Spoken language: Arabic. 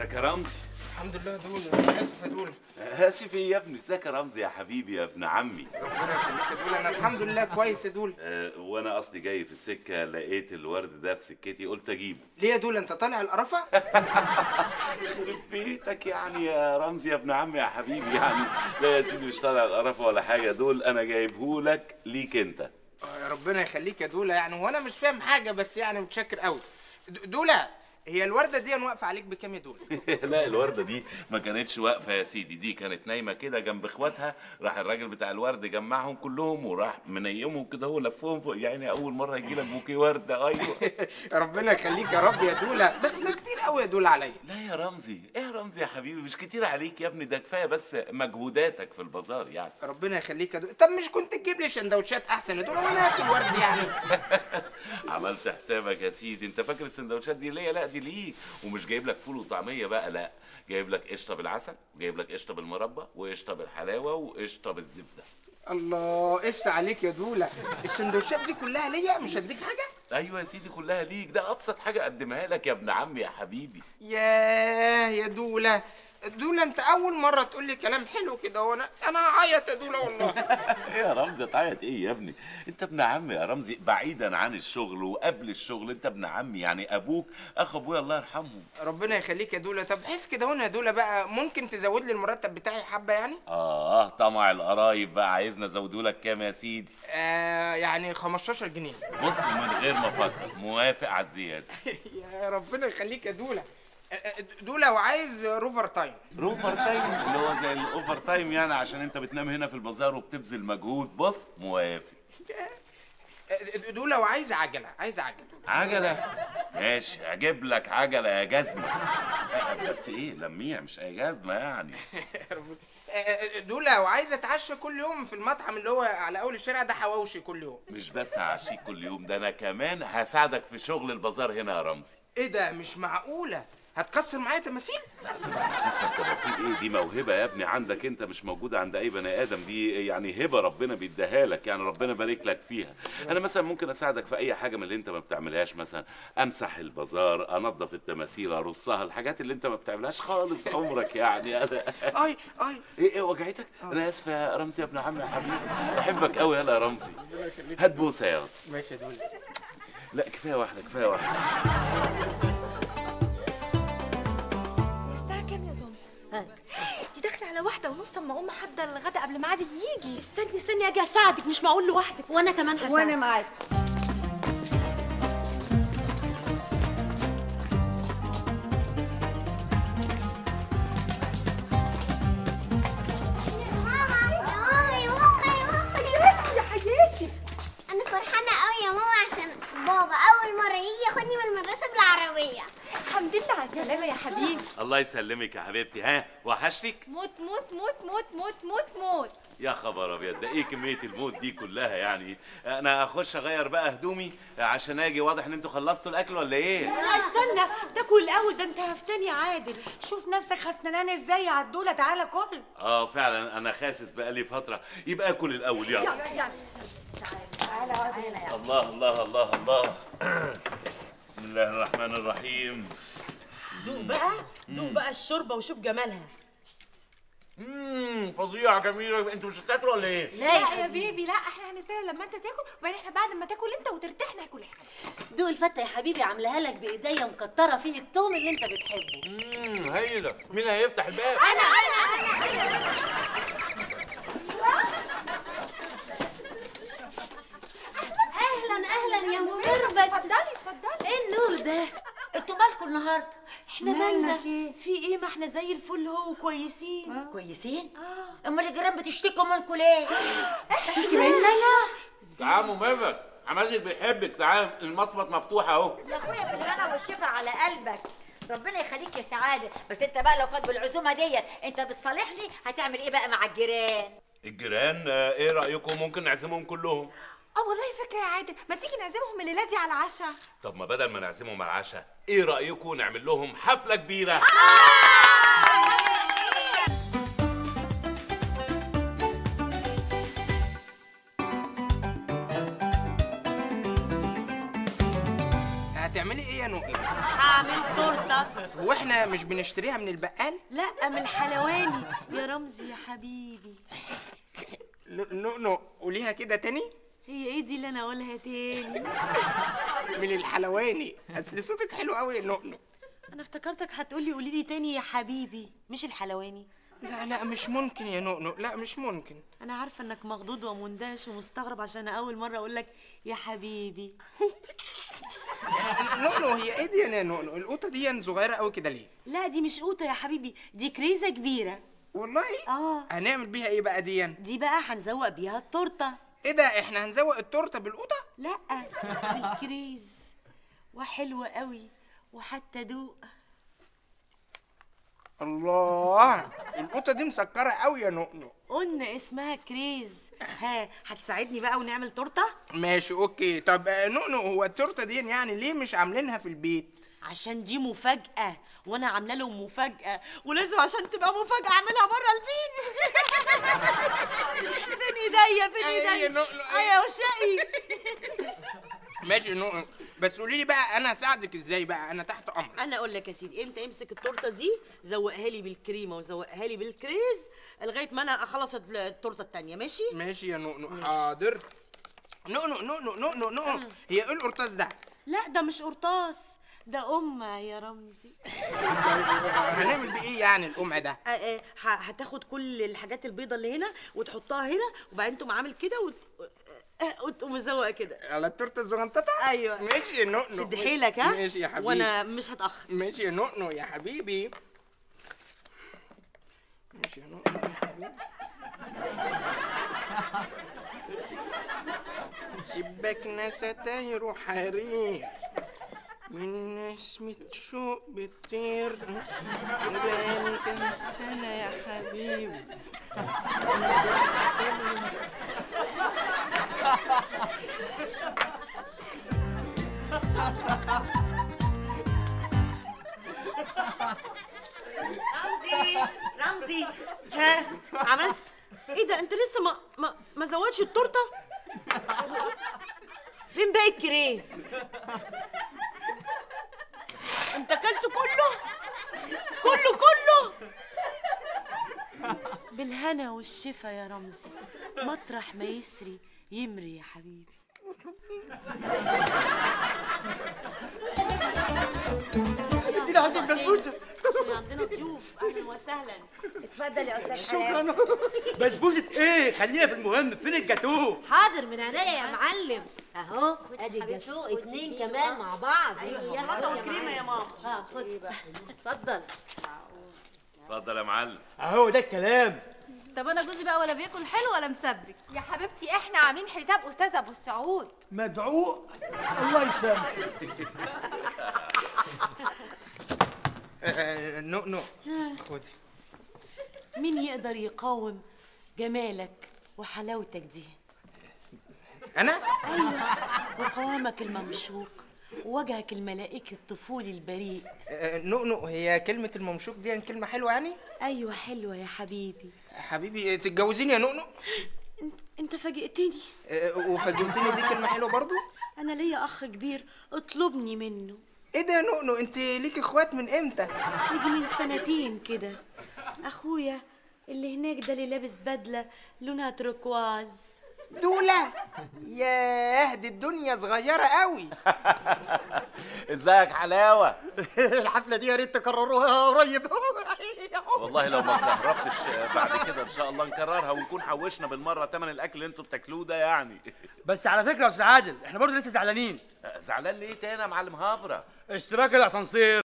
ازيك يا رمزي؟ الحمد لله يا دول. اسف يا دول. اسف ايه يا ابني؟ ازيك يا رمزي يا حبيبي يا ابن عمي؟ ربنا يخليك يا دول، انا الحمد لله كويس يا دول. وانا قصدي جاي في السكه لقيت الورد ده في سكتي قلت اجيبه. ليه يا دول انت طالع القرفه؟ يخرب بيتك يعني يا رمزي يا ابن عمي يا حبيبي يعني. لا يا سيدي مش طالع القرفه ولا حاجه، دول انا جايبهولك ليك انت. ربنا يخليك يا دوله، يعني وانا مش فاهم حاجه بس يعني متشكر قوي. دوله، هي الورده دي واقفه عليك بكام يا دوله؟ لا الورده دي ما كانتش واقفه يا سيدي، دي كانت نايمه كده جنب اخواتها، راح الراجل بتاع الورد جمعهم كلهم وراح منيمهم كده هو لفهم فوق. يعني اول مره يجي لك بوكيه ورده. ايوه. ربنا يخليك يا رب يا دوله، بس ده كتير قوي يا دوله عليا. لا يا رمزي، ايه يا رمزي يا حبيبي مش كتير عليك يا ابني، ده كفايه بس مجهوداتك في البازار يعني. ربنا يخليك يا دوله، طب مش كنت تجيب لي سندوتشات احسن يا دوله وانا اكل ورد يعني؟ عملت حسابك يا سيدي، انت فاكر السندوتشات دي ليا؟ لا دي ليك، ومش جايب لك فول وطعميه بقى، لا جايب لك قشطه بالعسل، وجايب لك قشطه بالمربى، وقشطه بالحلاوه، وقشطه بالزبده. الله قشطه عليك يا دوله، السندوتشات دي كلها ليا مش هديك حاجه؟ ايوه يا سيدي كلها ليك، ده ابسط حاجه اقدمها لك يا ابن عمي يا حبيبي. ياه يا دوله، دوله انت اول مره تقول لي كلام حلو كده وانا هعيط يا دوله والله. ايه يا رمزي تعيط ايه يا ابني؟ انت ابن عمي يا رمزي، بعيدا عن الشغل وقبل الشغل انت ابن عمي، يعني ابوك اخو ابويا الله يرحمه. ربنا يخليك يا دوله، طب حس كده يا دوله بقى، ممكن تزود لي المرتب بتاعي حبه يعني؟ طمع القرايب بقى، عايزنا ازوده لك كام يا سيدي؟ يعني 15 جنيه. بص من غير ما افكر موافق على الزياده. يا ربنا يخليك يا دوله. دوله وعايز روفر تايم. روفر تايم اللي هو زي الاوفر تايم يعني، عشان انت بتنام هنا في البازار وبتبذل مجهود. بص موافق. دوله وعايز عجله. عجله ماشي، اجيب لك عجله يا جزمه. بس ايه لميع مش اي جزمه يعني. دوله وعايز اتعشى كل يوم في المطعم اللي هو على اول الشارع ده، حواوشي كل يوم. مش بس هعشيك كل يوم، ده انا كمان هساعدك في شغل البازار هنا يا رمزي. ايه ده مش معقوله، هتكسر معايا تماثيل؟ لا طبعا هتكسر تماثيل، ايه دي موهبه يا ابني عندك انت، مش موجوده عند اي بني ادم، دي يعني هبه ربنا بيديها لك يعني، ربنا بارك لك فيها. انا مثلا ممكن اساعدك في اي حاجه من اللي انت ما بتعملهاش، مثلا امسح البازار، انظف التماثيل، ارصها، الحاجات اللي انت ما بتعملهاش خالص عمرك يعني. انا اي ايه وجعتك؟ انا اسف يا رمزي يا ابن عمي يا حبيبي، بحبك قوي. يلا يا رمزي هات بوسه يلا. ماشي يا دولي. لا كفايه واحده كفايه واحده. انتي داخله على 1:30 اما اقوم حاضره الغدا قبل ميعاد اللي يجي. استني اجي اساعدك، مش معقول لوحدك. وانا كمان هساعدك وانا معاك. يا حياتي انا فرحانه قوي يا ماما عشان بابا اول مره يجي ياخدني من المدرسه بالعربيه. الحمد لله على السلامة يا حبيبي. الله يسلمك يا حبيبتي، ها وحشتك؟ موت موت موت موت موت موت موت. يا خبر ابيض، ده ايه كمية الموت دي كلها يعني؟ انا اخش اغير بقى هدومي عشان اجي، واضح ان انتوا خلصتوا الاكل ولا ايه؟ لا استنى تاكل الاول، ده انت هفتني عادل، شوف نفسك خسنانه ازاي على الدولة، تعالى كل. فعلا انا خاسس بقالي فترة، يبقى اكل الاول يلا. يلا تعالى تعالى. الله الله الله الله. بسم الله الرحمن الرحيم. دوق بقى دوق بقى الشوربه وشوف جمالها. فظيعه جميله. انتوا مش هتاكلوا ولا ايه؟ لا يا بيبي لا، احنا هنستنى لما انت تاكل، وبعدين احنا بعد ما تاكل انت وترتاح ناكل احنا. دوق الفته يا حبيبي، عاملاها لك بايديا مكتره فيه التوم اللي انت بتحبه. هايله. مين هيفتح الباب؟ انا. اهلا يا مدربة. اتفضلي اتفضلي. ايه النور ده؟ انتوا مالكم النهارده؟ احنا مالنا في ايه؟ ما احنا زي الفل اهو وكويسين. كويسين؟ امال الجيران بتشتكوا منكم ليه؟ اشتكي مننا؟ تعالوا مامك عمازل بيحبك، تعالى المصمت مفتوح اهو. يا اخويا بالهنا والشفا على قلبك، ربنا يخليك يا سعاده. بس انت بقى لو كانت بالعزومه ديت انت بتصالحني، هتعمل ايه بقى مع الجيران؟ الجيران ايه رايكم ممكن نعزمهم كلهم؟ والله فكرة يا عادل، ما تيجي نعزمهم الليلة دي على العشاء. طب ما بدل ما نعزمهم على العشاء، ايه رأيكم نعمل لهم حفلة كبيرة؟ بتعملي ايه يا نقى؟ هعمل تورته. واحنا مش بنشتريها من البقال؟ لا من الحلواني يا رمزي يا حبيبي. نقى قوليها كده تاني. هي ايه دي اللي انا اقولها تاني؟ من الحلواني. اصل صوتك حلو قوي يا نقى. انا افتكرتك هتقولي قولي لي تاني يا حبيبي مش الحلواني. لا لا مش ممكن يا نقنق، لا مش ممكن. انا عارفه انك مخضوض ومندهش ومستغرب عشان اول مره اقول لك يا حبيبي. نقنق هي ايه دي يا نقنق؟ القوطه دي صغيره قوي كده ليه؟ لا دي مش قوطه يا حبيبي، دي كريزه كبيره. والله؟ اه. هنعمل بيها ايه بقى دي؟ دي بقى هنزوق بيها التورته. ايه ده؟ احنا هنزوق التورته بالقوطه؟ لا بالكريز. وحلوه قوي وحتى دوق. الله القطه دي مسكره قوي يا نقنق. قلنا اسمها كريز. ها هتساعدني بقى ونعمل تورته؟ ماشي اوكي. طب نقنق هو التورته دي يعني ليه مش عاملينها في البيت؟ عشان دي مفاجاه وانا عامله لهم مفاجاه، ولازم عشان تبقى مفاجاه اعملها بره البيت. فين ايديا فين ايديا؟ ايوه نقنق ايوه وشقي. ماشي نقنق بس قولي لي بقى انا هساعدك ازاي بقى؟ انا تحت امرك. انا اقول لك يا سيدي، انت امسك التورته دي زوقها لي بالكريمه وزوقها لي بالكريز لغايه ما انا اخلص التورته الثانيه. ماشي ماشي يا نقنق. حاضر. نقنق نقنق نقنق نقنق هي ايه القرطاس ده؟ لا ده مش قرطاس، ده قمع يا رمزي. هنعمل بايه يعني القمع ده؟ هتاخد كل الحاجات البيضه اللي هنا وتحطها هنا وبعدين تقوم عامل كده وتقوم مزوقه كده على التورته الزغنططه. ايوه ماشي يا نقنق. شد حيلك. ها ماشي يا حبيبي وانا مش هتاخر. ماشي يا نقنق يا حبيبي. ماشي يا نقنق يا حبيبي. شباكنا ستاير حرير من نسمة شوق بتطير بقالي كام سنة يا حبيبي. رمزي رمزي. ها عملت ايه ده؟ انت لسه ما زودش التورته؟ فين باقي الكريز؟ انت اكلته كله كله كله. بالهنا والشفا يا رمزي، مطرح ما يسري يمري يا حبيبي. اديني حته بسبوسه عشان عندنا ضيوف. اهلا وسهلا. اتفضل يا استاذ حلال. شكرا. بسبوسه ايه؟ خلينا في المهم. فين الجاتوه؟ حاضر من عينيا يا معلم. اهو ادي الجاتوه اتنين كمان مع بعض. ايوه يا حاجه كريمه يا ماما. اه خد اتفضل اتفضل يا معلم. اهو ده الكلام. طب انا جوزي بقى ولا بياكل حلو ولا مسبك يا حبيبتي؟ احنا عاملين حساب استاذ ابو السعود مدعوق. الله يسامحك. نقنق خدي. مين يقدر يقاوم جمالك وحلاوتك دي؟ انا؟ ايوه وقوامك الممشوق ووجهك الملائكي الطفولي البريء. نقنق هي كلمة الممشوق دي كلمة حلوة يعني؟ ايوه حلوة يا حبيبي. حبيبي تتجوزيني يا نقنق؟ انت فاجئتني. وفاجئتني دي كلمة حلوة برضو؟ انا ليا اخ كبير اطلبني منه. ايه ده يا نقنق؟ انت ليكي اخوات من امتى؟ يجي من سنتين كده. اخويا اللي هناك ده اللي لابس بدلة لونها تركواز. دولة؟ ياه دي الدنيا صغيرة قوي. ازيك حلاوة؟ الحفلة دي يا ريت تكرروها قريب. والله لو ما تهربتش بعد كده ان شاء الله نكررها ونكون حوشنا بالمرة ثمن الأكل اللي انتوا بتاكلوه ده يعني. بس على فكرة يا أستاذ عادل احنا برضه لسه زعلانين. زعلان ليه تاني يا معلم هبرة؟ اشتراك الأسانسير.